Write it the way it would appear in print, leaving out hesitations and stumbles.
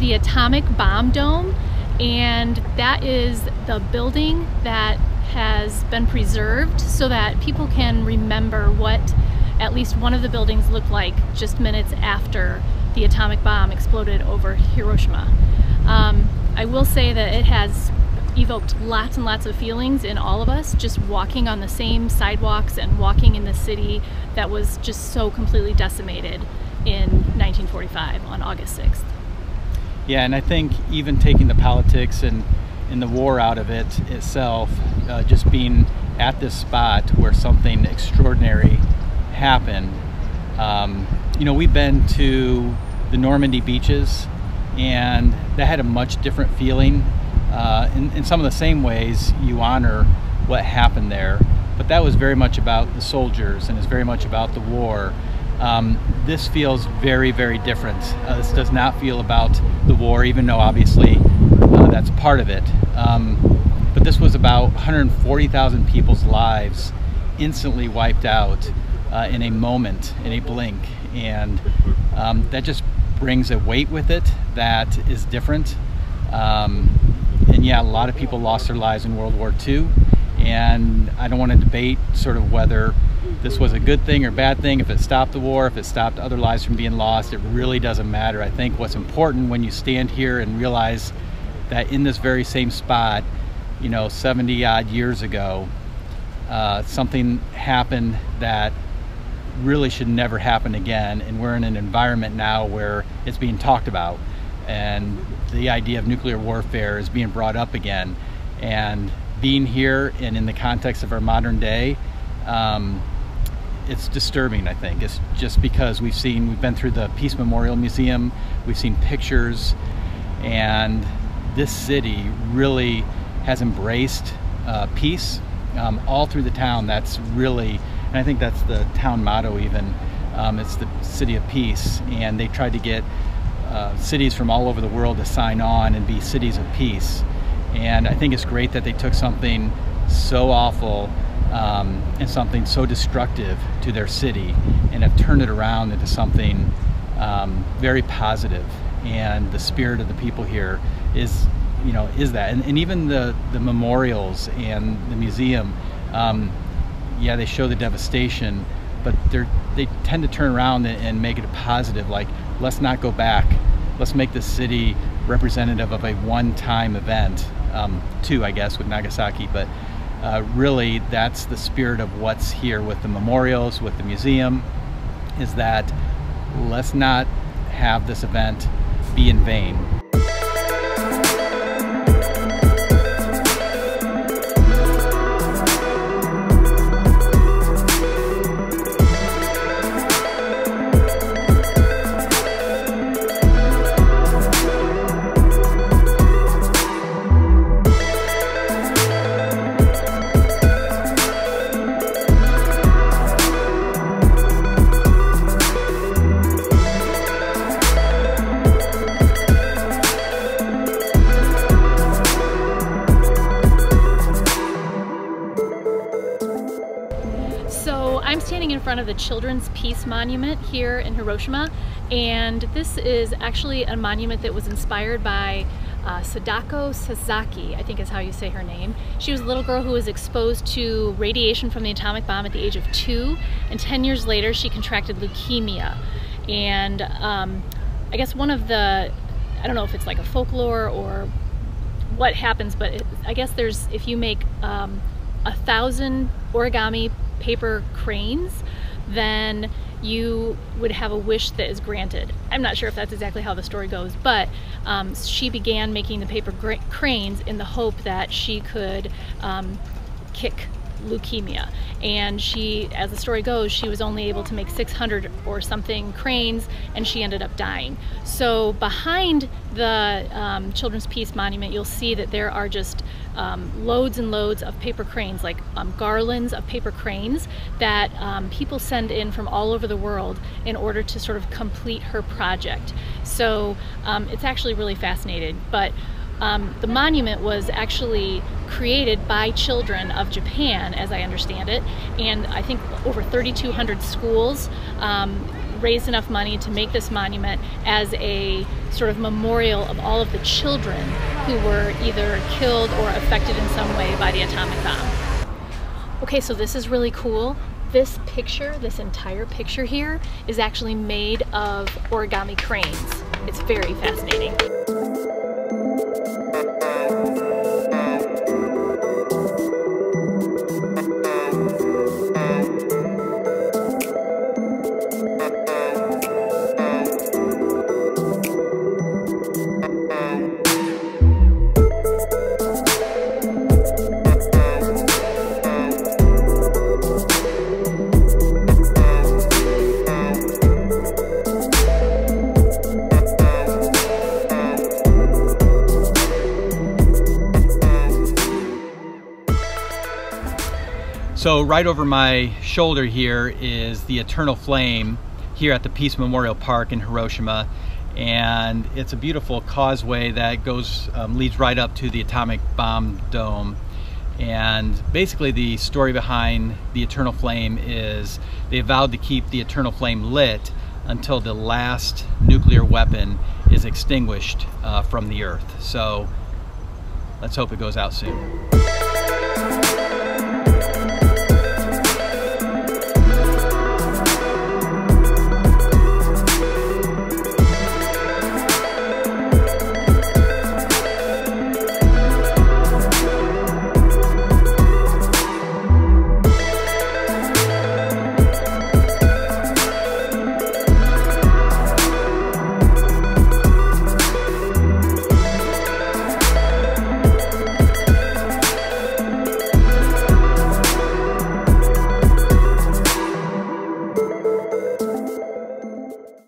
the Atomic Bomb Dome, and that is the building that has been preserved so that people can remember what at least one of the buildings looked like just minutes after the atomic bomb exploded over Hiroshima. I will say that it has evoked lots and lots of feelings in all of us, just walking on the same sidewalks and walking in the city that was just so completely decimated in 1945 on August 6th. Yeah, and I think even taking the politics and the war out of it itself, just being at this spot where something extraordinary happened. You know, we've been to the Normandy beaches, and that had a much different feeling. In some of the same ways you honor what happened there, but that was very much about the soldiers and is very much about the war. This feels very, very different. This does not feel about the war, even though obviously that's part of it. But this was about 140,000 people's lives instantly wiped out in a moment, in a blink, and that just brings a weight with it that is different. And yeah, a lot of people lost their lives in World War II, and I don't want to debate sort of whether this was a good thing or bad thing, if it stopped the war, if it stopped other lives from being lost. It really doesn't matter. I think what's important when you stand here and realize that in this very same spot, you know, 70 odd years ago, something happened that really should never happen again, and we're in an environment now where it's being talked about. And the idea of nuclear warfare is being brought up again, and being here and in the context of our modern day, it's disturbing. I think it's just because we've been through the Peace Memorial Museum, we've seen pictures, and this city really has embraced peace all through the town. That's really, and I think that's the town motto even, it's the city of peace, and they tried to get cities from all over the world to sign on and be cities of peace. And I think it's great that they took something so awful and something so destructive to their city and have turned it around into something very positive. And the spirit of the people here is, you know, is that. And even the memorials and the museum, yeah, they show the devastation, but they tend to turn around and make it a positive, like, let's not go back. Let's make this city representative of a one-time event, two, I guess, with Nagasaki, but really that's the spirit of what's here with the memorials, with the museum, is that let's not have this event be in vain. Of the Children's Peace Monument here in Hiroshima, and this is actually a monument that was inspired by Sadako Sasaki, I think is how you say her name. She was a little girl who was exposed to radiation from the atomic bomb at the age of 2, and 10 years later she contracted leukemia. And I guess one of the, I don't know if it's like a folklore or what happens, but I guess there's, if you make 1,000 origami paper cranes, then you would have a wish that is granted. I'm not sure if that's exactly how the story goes, but she began making the paper cranes in the hope that she could kick leukemia. And she, as the story goes, she was only able to make 600 or something cranes, and she ended up dying. So behind the Children's Peace Monument, you'll see that there are just loads and loads of paper cranes, like garlands of paper cranes that people send in from all over the world in order to sort of complete her project. So it's actually really fascinating. But the monument was actually created by children of Japan, as I understand it, and I think over 3,200 schools raised enough money to make this monument as a sort of memorial of all of the children who were either killed or affected in some way by the atomic bomb. Okay, so this is really cool. This picture, this entire picture here, is actually made of origami cranes. It's very fascinating. So right over my shoulder here is the Eternal Flame here at the Peace Memorial Park in Hiroshima, and it's a beautiful causeway that goes leads right up to the Atomic Bomb Dome. And basically the story behind the Eternal Flame is they vowed to keep the Eternal Flame lit until the last nuclear weapon is extinguished from the earth. So let's hope it goes out soon.